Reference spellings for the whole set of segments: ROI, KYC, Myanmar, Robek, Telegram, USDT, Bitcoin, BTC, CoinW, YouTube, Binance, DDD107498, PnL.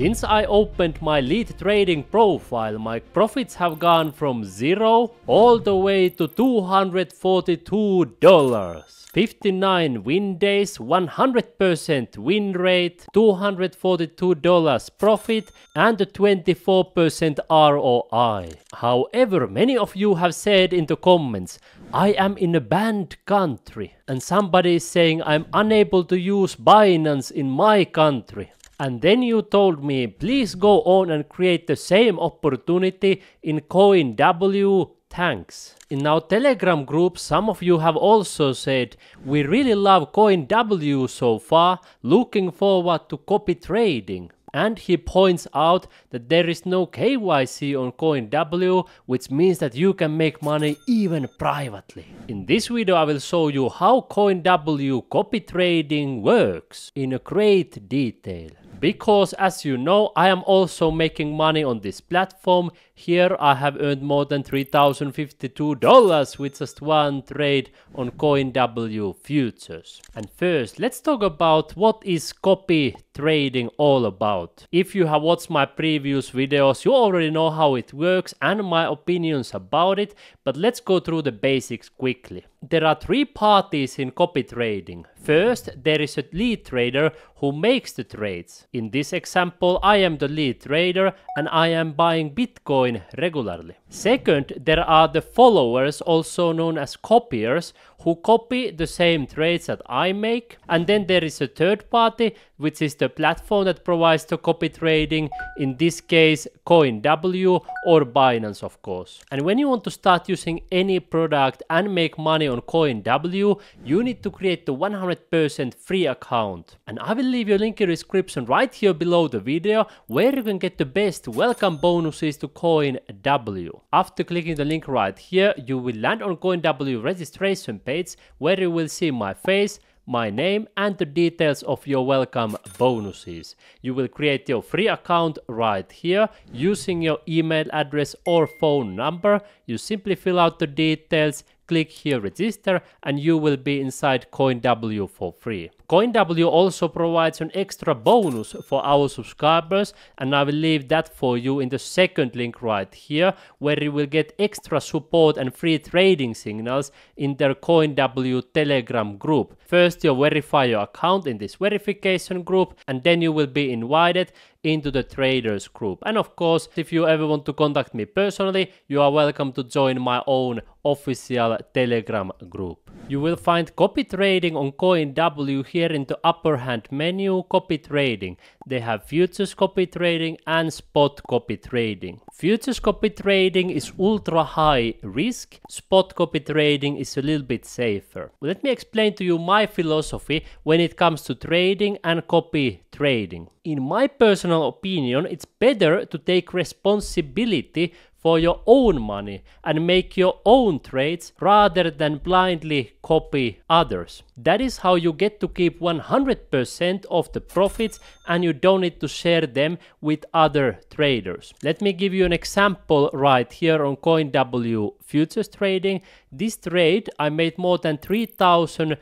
Since I opened my lead trading profile, my profits have gone from zero all the way to $242. 59 win days, 100% win rate, $242 profit and a 24% ROI. However, many of you have said in the comments, I am in a banned country, and somebody is saying I'm unable to use Binance in my country. And then you told me, please go on and create the same opportunity in CoinW. Thanks. In our Telegram group, some of you have also said, we really love CoinW so far, looking forward to copy trading. And he points out that there is no KYC on CoinW, which means that you can make money even privately. In this video I will show you how CoinW copy trading works in a great detail. Because as you know, I am also making money on this platform. Here I have earned more than $3,052 with just one trade on CoinW futures. And first, let's talk about what is copy trading all about. If you have watched my previous videos, you already know how it works and my opinions about it, but let's go through the basics quickly. There are three parties in copy trading. First, there is a lead trader who makes the trades. In this example, I am the lead trader and I am buying Bitcoin regularly. Second, there are the followers, also known as copiers, who copy the same trades that I make. And then there is a third party, which is the platform that provides the copy trading, in this case CoinW or Binance, of course. And when you want to start using any product and make money on CoinW, you need to create the 100% free account. And I will leave your link in the description right here below the video, where you can get the best welcome bonuses to CoinW. After clicking the link right here, you will land on CoinW registration page, where you will see my face, my name and the details of your welcome bonuses. You will create your free account right here using your email address or phone number. You simply fill out the details, click here register, and you will be inside CoinW for free. CoinW also provides an extra bonus for our subscribers, and I will leave that for you in the second link right here, where you will get extra support and free trading signals in their CoinW Telegram group. First you verify your account in this verification group, and then you will be invited into the traders group. And of course, if you ever want to contact me personally, you are welcome to join my own official Telegram group. You will find copy trading on CoinW here in the upper hand menu, copy trading. They have futures copy trading and spot copy trading. Futures copy trading is ultra high risk, spot copy trading is a little bit safer. Let me explain to you my philosophy when it comes to trading and copy trading. In my personal opinion, it's better to take responsibility for your own money and make your own trades rather than blindly copy others. That is how you get to keep 100% of the profits and you don't need to share them with other traders. Let me give you an example right here on CoinW futures trading. This trade I made more than $3,040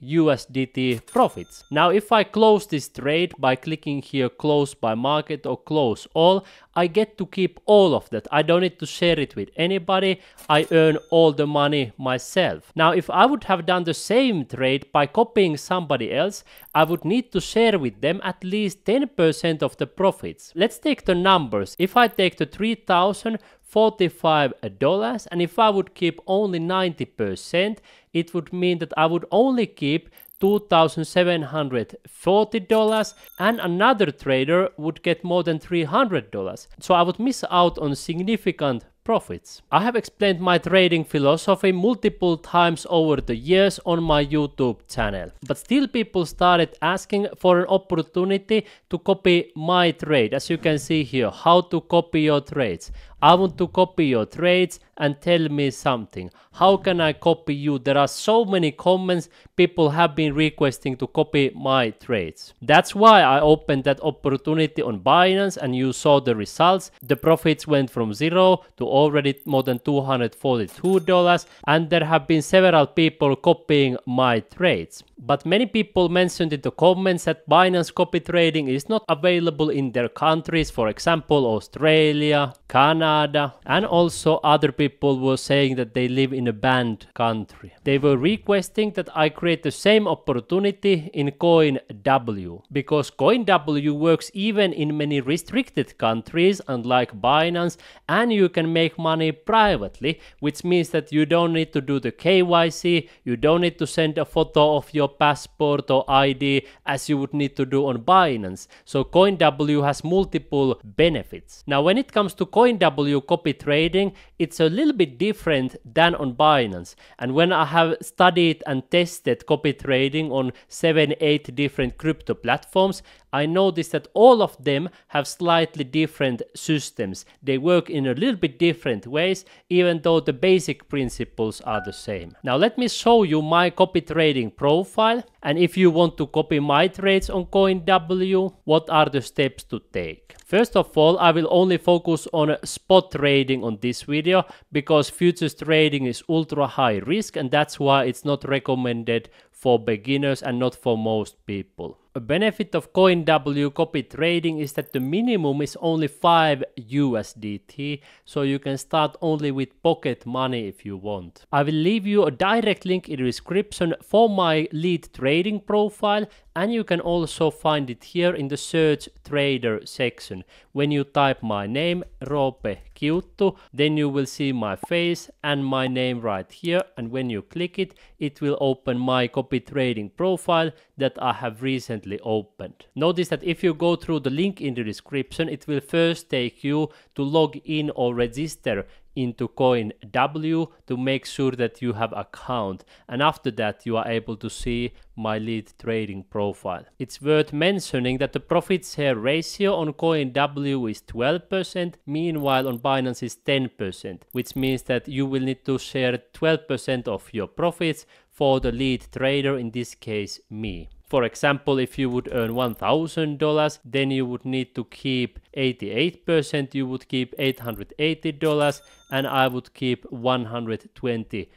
USDT profits. Now if I close this trade by clicking here close by market or close all, I get to keep all of that. I don't need to share it with anybody. I earn all the money myself. Now if I would have done the same trade by copying somebody else, I would need to share with them at least 10% of the profits. Let's take the numbers. If I take the $3,045 and if I would keep only 90%, it would mean that I would only keep $2,740 and another trader would get more than $300. So I would miss out on significant profits. I have explained my trading philosophy multiple times over the years on my YouTube channel, but still people started asking for an opportunity to copy my trade. As you can see here, how to copy your trades. I want to copy your trades and tell me something. How can I copy you? There are so many comments. People have been requesting to copy my trades. That's why I opened that opportunity on Binance, and you saw the results. The profits went from zero to already more than $242, and there have been several people copying my trades. But many people mentioned in the comments that Binance copy trading is not available in their countries, for example Australia, Canada, and also other people were saying that they live in a banned country. They were requesting that I create the same opportunity in CoinW, because CoinW works even in many restricted countries, unlike Binance, and you can make money privately, which means that you don't need to do the KYC, you don't need to send a photo of your passport or ID as you would need to do on Binance. So CoinW has multiple benefits. Now when it comes to CoinW copy trading, it's a little bit different than on Binance. And when I have studied and tested copy trading on 7-8 different crypto platforms, I noticed that all of them have slightly different systems. They work in a little bit different ways, even though the basic principles are the same. Now let me show you my copy trading profile, and if you want to copy my trades on CoinW, what are the steps to take? First of all, I will only focus on spot trading on this video, because futures trading is ultra high risk, and that's why it's not recommended for beginners and not for most people. A benefit of CoinW copy trading is that the minimum is only $5, so you can start only with pocket money if you want. I will leave you a direct link in the description for my lead trading profile, and you can also find it here in the search trader section. When you type my name, Robek, then you will see my face and my name right here, and when you click it, it will open my copy trading profile that I have recently opened. Notice that if you go through the link in the description, it will first take you to log in or register into CoinW to make sure that you have account, and after that you are able to see my lead trading profile. It's worth mentioning that the profit share ratio on CoinW is 12%, meanwhile on Binance is 10%, which means that you will need to share 12% of your profits for the lead trader, in this case me. For example, if you would earn $1,000, then you would need to keep 88%, you would keep $880, and I would keep $120.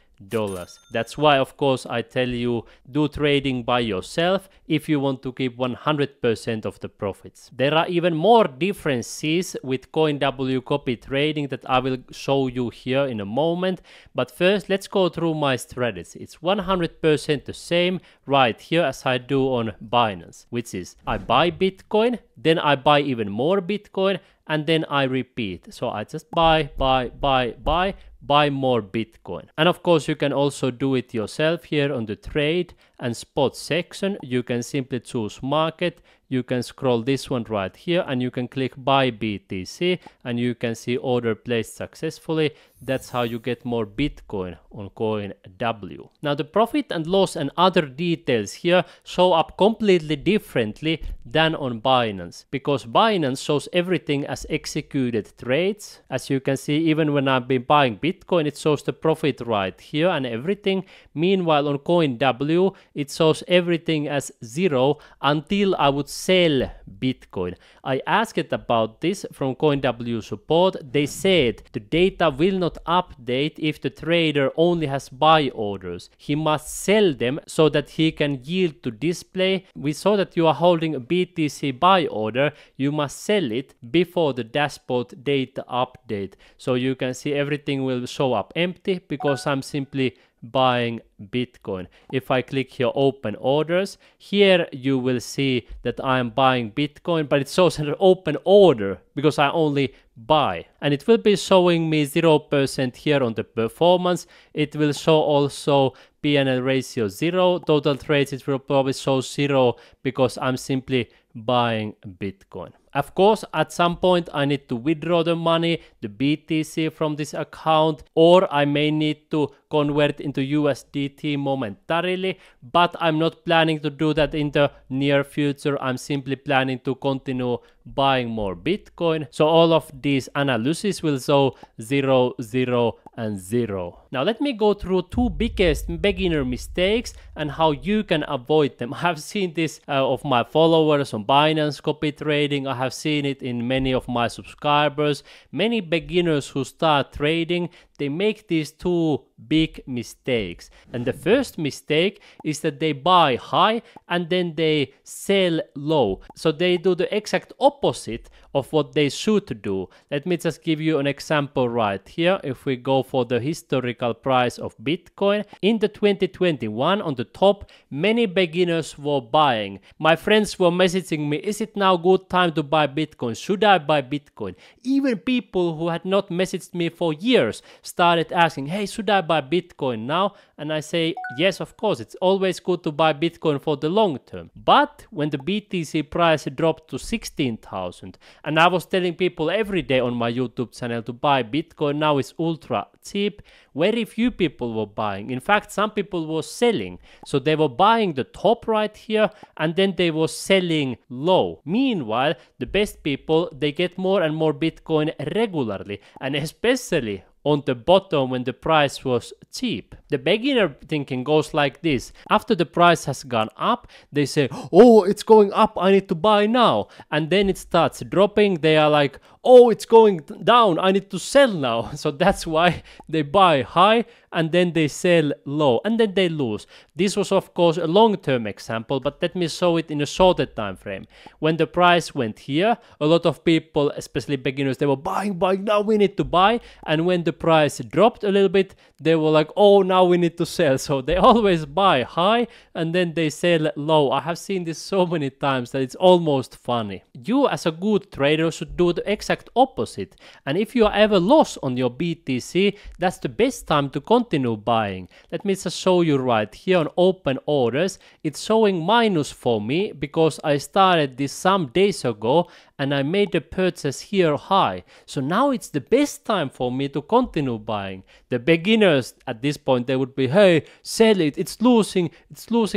That's why, of course, I tell you do trading by yourself if you want to keep 100% of the profits. There are even more differences with CoinW copy trading that I will show you here in a moment, but first let's go through my strategy. It's 100% the same right here as I do on Binance, which is I buy Bitcoin, then I buy even more Bitcoin, and then I repeat. So I just buy more Bitcoin. And of course you can also do it yourself here on the trade and spot section. You can simply choose market, you can scroll this one right here, and you can click buy BTC, and you can see order placed successfully. That's how you get more Bitcoin on CoinW. Now the profit and loss and other details here show up completely differently than on Binance, because Binance shows everything as executed trades. As you can see, even when I've been buying Bitcoin, it shows the profit right here and everything. Meanwhile on CoinW, it shows everything as zero until I would sell Bitcoin. I asked about this from CoinW support. They said the data will not update if the trader only has buy orders. He must sell them so that he can yield to display. We saw that you are holding a BTC buy order. You must sell it before the dashboard data update. So you can see everything will show up empty because I'm simply buying Bitcoin. If I click here open orders, here you will see that I am buying Bitcoin, but it shows an open order because I only buy, and it will be showing me 0% here on the performance. It will show also PnL ratio 0, total trades it will probably show 0 because I'm simply buying Bitcoin. Of course, at some point I need to withdraw the money, the BTC from this account, or I may need to convert into USDT momentarily, but I'm not planning to do that in the near future. I'm simply planning to continue buying more Bitcoin. So all of these analysis will show 0, 0, and 0. Now let me go through two biggest beginner mistakes and how you can avoid them. I've seen this of my followers on Binance copy trading. I have seen it in many of my subscribers. Many beginners who start trading, they make these two big mistakes. And the first mistake is that they buy high and then they sell low. So they do the exact opposite of what they should do. Let me just give you an example right here. If we go for the historical price of Bitcoin, in the 2021 on the top, many beginners were buying. My friends were messaging me, is it now good time to buy Bitcoin? Should I buy Bitcoin? Even people who had not messaged me for years started asking, hey, should I buy Bitcoin now? And I say, yes, of course, it's always good to buy Bitcoin for the long term. But when the BTC price dropped to 16,000, and I was telling people every day on my YouTube channel to buy Bitcoin, now it's ultra cheap, very few people were buying. In fact, some people were selling. So they were buying the top right here, and then they were selling low. Meanwhile, the best people, they get more and more Bitcoin regularly, and especially on the bottom when the price was cheap. The beginner thinking goes like this. After the price has gone up, they say, oh, it's going up, I need to buy now. And then it starts dropping. They are like, oh, it's going down, I need to sell now. So that's why they buy high and then they sell low and then they lose. This was of course a long-term example, but let me show it in a shorter time frame. When the price went here, a lot of people, especially beginners, they were buying, now we need to buy. And when the price dropped a little bit, they were like, oh, now we need to sell. So they always buy high and then they sell low. I have seen this so many times that it's almost funny. You as a good trader should do the exact opposite. And if you are ever lost on your BTC, that's the best time to continue buying. Let me just show you right here on open orders. It's showing minus for me because I started this some days ago and I made the purchase here high. So now it's the best time for me to continue buying. The beginners at this point, they would be, hey, sell it, it's losing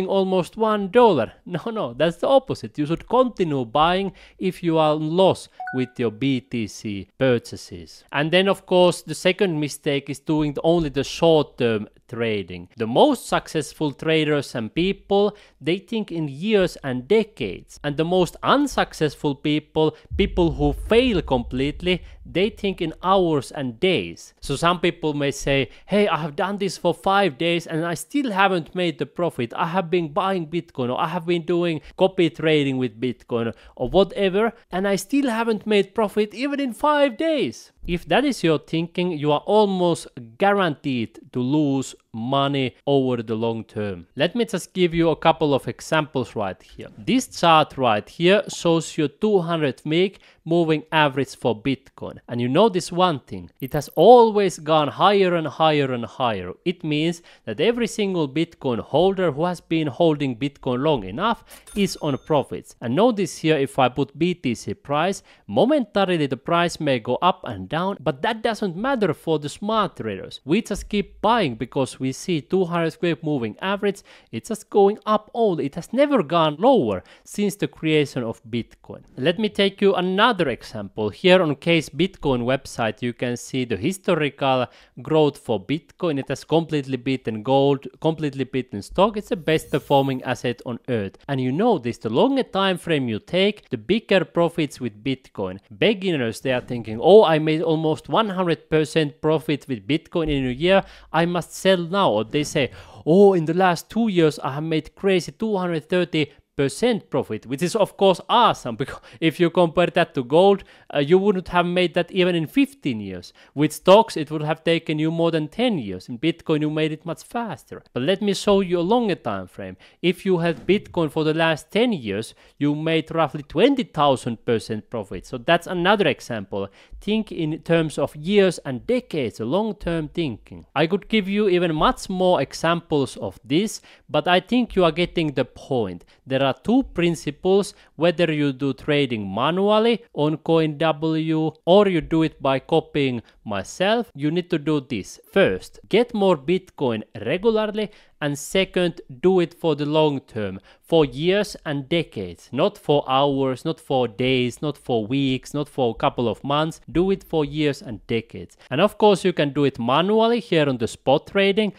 almost $1. No, that's the opposite. You should continue buying if you are lost with your BTC purchases. And then of course the second mistake is doing only the short-term trading. The most successful traders and people, they think in years and decades. And the most unsuccessful people, people who fail completely, they think in hours and days. So some people may say, hey, I have done this for 5 days and I still haven't made the profit. I have been buying Bitcoin, or I have been doing copy trading with Bitcoin or whatever, and I still haven't made profit even in 5 days. If that is your thinking, you are almost guaranteed to lose money over the long term. Let me just give you a couple of examples right here. This chart right here shows you 200-week moving average for Bitcoin. And you notice one thing, it has always gone higher and higher and higher. It means that every single Bitcoin holder who has been holding Bitcoin long enough is on profits. And notice here, if I put BTC price, momentarily the price may go up and down, but that doesn't matter for the smart traders. We just keep buying because we see 200-week moving average, it's just going up only. It has never gone lower since the creation of Bitcoin. Let me take you another example. Here on Case Bitcoin website, you can see the historical growth for Bitcoin. It has completely beaten gold, completely beaten stock. It's the best performing asset on earth. And you know this, the longer time frame you take, the bigger profits with Bitcoin. Beginners, they are thinking, oh, I made almost 100% profit with Bitcoin in a year, I must sell now. Or they say, oh, in the last 2 years, I have made crazy 230% profit, which is of course awesome, because if you compare that to gold, you wouldn't have made that even in 15 years. With stocks, it would have taken you more than 10 years. In Bitcoin, you made it much faster. But let me show you a longer time frame. If you held Bitcoin for the last 10 years, you made roughly 20,000% profit. So that's another example. Think in terms of years and decades, long-term thinking. I could give you even much more examples of this, but I think you are getting the point. There are are two principles, whether you do trading manually on CoinW or you do it by copying myself. You need to do this: first, get more Bitcoin regularly, and second, do it for the long term, for years and decades, not for hours, not for days, not for weeks, not for a couple of months. Do it for years and decades. And of course you can do it manually here on the spot trading.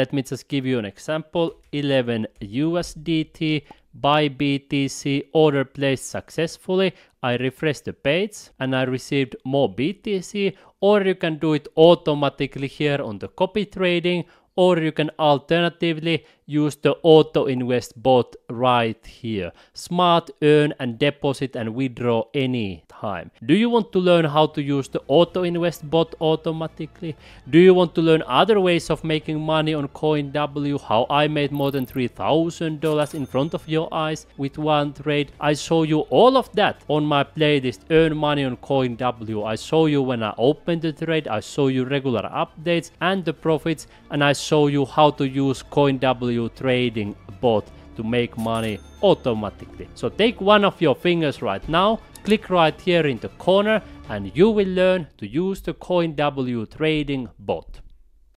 Let me just give you an example. 11 USDT, buy BTC, order placed successfully. I refresh the page and I received more BTC. Or you can do it automatically here on the copy trading, or you can alternatively use the auto invest bot right here. Smart, earn and deposit and withdraw any time. Do you want to learn how to use the auto invest bot automatically? Do you want to learn other ways of making money on CoinW? How I made more than $3,000 in front of your eyes with one trade. I show you all of that on my playlist Earn Money on CoinW. I show you when I open the trade, I show you regular updates and the profits, and I show you how to use CoinW trading bot to make money automatically. So take one of your fingers right now, click right here in the corner, and you will learn to use the CoinW trading bot.